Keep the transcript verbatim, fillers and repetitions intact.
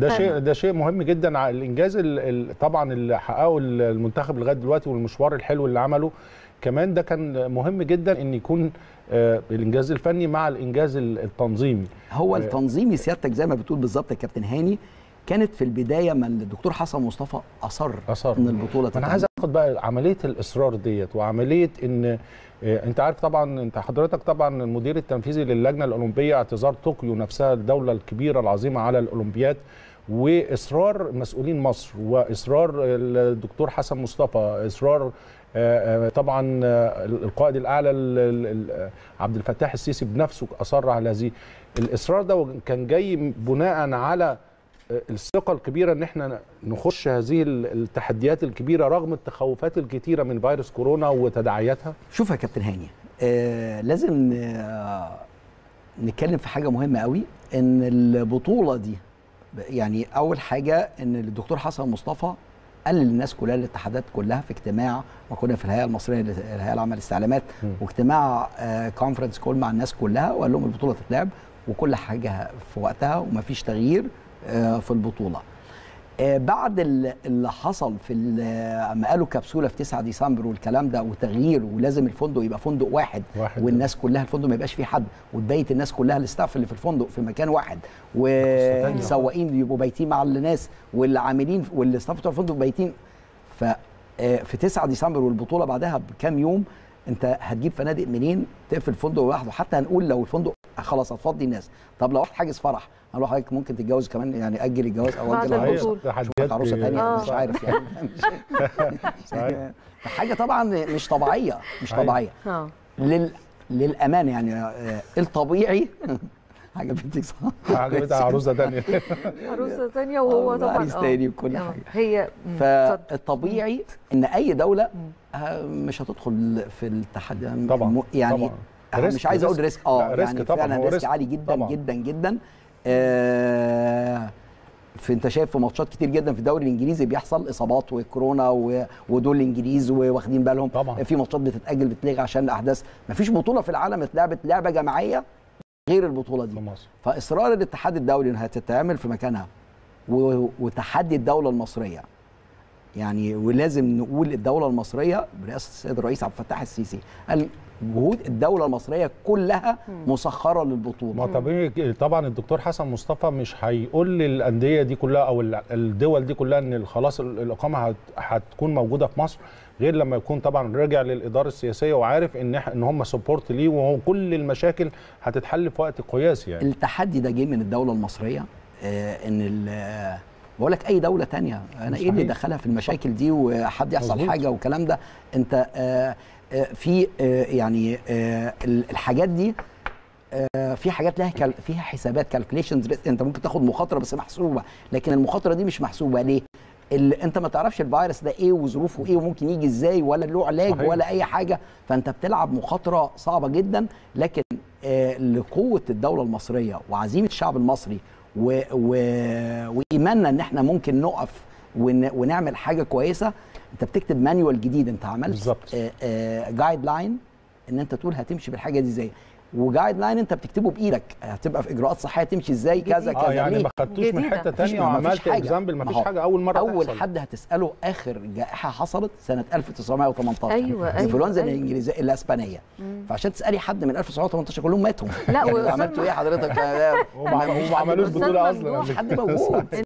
ده شيء ده شيء مهم جدا على الانجاز طبعا اللي حققه المنتخب لغايه دلوقتي والمشوار الحلو اللي عمله. كمان ده كان مهم جدا ان يكون الانجاز الفني مع الانجاز التنظيمي. هو التنظيمي سيادتك زي ما بتقول بالظبط يا كابتن هاني، كانت في البدايه ما الدكتور حسن مصطفى اصر أصر ان البطوله. انا عايز اخد بقى عمليه الاصرار ديت وعمليه ان انت عارف طبعا انت حضرتك طبعا المدير التنفيذي للجنه الاولمبيه، اعتذار طوكيو نفسها الدوله الكبيره العظيمه على الاولمبياد، واصرار مسؤولين مصر واصرار الدكتور حسن مصطفى، اصرار طبعا القائد الاعلى عبد الفتاح السيسي بنفسه اصر على هذه الاصرار ده، وكان جاي بناء على الثقه الكبيره ان احنا نخش هذه التحديات الكبيره رغم التخوفات الكتيره من فيروس كورونا وتداعياتها. شوف يا كابتن هاني، آه لازم آه نتكلم في حاجه مهمه قوي، ان البطوله دي يعني اول حاجه ان الدكتور حسن مصطفى قال للناس كلها الاتحادات كلها في اجتماع، وكنا في الهيئه المصريه الهيئه العامه للاستعلامات واجتماع آه كونفرنس كول مع الناس كلها، وقال لهم البطوله تتلعب وكل حاجه في وقتها ومفيش تغيير في البطوله. بعد اللي حصل في اما قالوا كبسوله في تسعة ديسمبر والكلام ده وتغيير، ولازم الفندق يبقى فندق واحد, واحد والناس ده. كلها الفندق ما يبقاش فيه حد، وتبيت الناس كلها الاستاف اللي في الفندق في مكان واحد، والسواقين يبقوا بايتين مع الناس والعاملين والاستاف بتوع الفندق بايتين. ففي تسعة ديسمبر والبطوله بعدها بكام يوم، انت هتجيب فنادق منين تقفل فندق لوحده؟ حتى هنقول لو الفندق خلاص هتفضي الناس، طب لو واحد حاجز فرح هنقول حضرتك ممكن تتجوز كمان، يعني اجل الجواز او اجل العروسه تحديات عروسه ثانيه مش عارف يعني صحيح. حاجه طبعا مش طبيعيه مش طبيعيه لل... للامانه يعني الطبيعي عجبتك صح؟ عجبتها عروسه ثانيه عروسه ثانيه وهو طبعا عريس ثاني وكل حاجه. هي فالطبيعي ان اي دوله مش هتدخل في التحدي طبعا، يعني مش عايز اقول ريسك اه يعني فعلا ريسك عالي جدا جدا جدا. آه في انت شايف في ماتشات كتير جدا في الدوري الانجليزي بيحصل اصابات وكورونا ودول الانجليز واخدين بالهم طبعا. في ماتشات بتتاجل بتلغي عشان الاحداث. مفيش بطوله في العالم اتلعبت لعبه جماعيه غير البطوله دي مصر. فاصرار الاتحاد الدولي انها تتعمل في مكانها وتحدي الدوله المصريه، يعني ولازم نقول الدوله المصريه برئاسه السيد الرئيس عبد الفتاح السيسي قال جهود الدوله المصريه كلها مسخره للبطوله. ما طبيعي طبعا الدكتور حسن مصطفى مش هيقول للانديه دي كلها او الدول دي كلها ان خلاص الاقامه هتكون موجوده في مصر غير لما يكون طبعا راجع للاداره السياسيه وعارف ان ان هم سبورت ليه، وهو كل المشاكل هتتحل في وقت قياسي. يعني التحدي ده جه من الدوله المصريه، ان بقول لك اي دوله ثانيه انا ايه اللي دخلها في المشاكل دي وحد يحصل مزبوط. حاجه والكلام ده انت آه في يعني الحاجات دي في حاجات لها فيها حسابات كالكوليشنز، انت ممكن تاخد مخاطره بس محسوبه، لكن المخاطره دي مش محسوبه. ليه؟ انت ما تعرفش الفيروس ده ايه وظروفه ايه وممكن يجي ازاي ولا له علاج صحيح. ولا اي حاجه، فانت بتلعب مخاطره صعبه جدا. لكن لقوه الدوله المصريه وعزيمه الشعب المصري و... و... وايماننا ان احنا ممكن نقف ون... ونعمل حاجه كويسه. انت بتكتب مانيوال جديد، انت عملت جايد لاين ان انت تقول هتمشي بالحاجه دي ازاي، وجايد لاين انت بتكتبه بايدك هتبقى في اجراءات صحيه تمشي ازاي كذا كذا. اه يعني ما خدتوش من حته ثانيه وعملت اكزامبل، ما فيش حاجه اول مره تحصل. اول حد هتساله اخر جائحه حصلت سنه ألف وتسعمية وتمنتاشر الانفلونزا الانجليزيه الاسبانيه، فعشان تسالي حد من ألف وتسعمية وتمنتاشر كلهم ماتوا. لا وعملتوا ايه حضرتك؟ وما عملوش بطوله اصلا، مش حد موجود.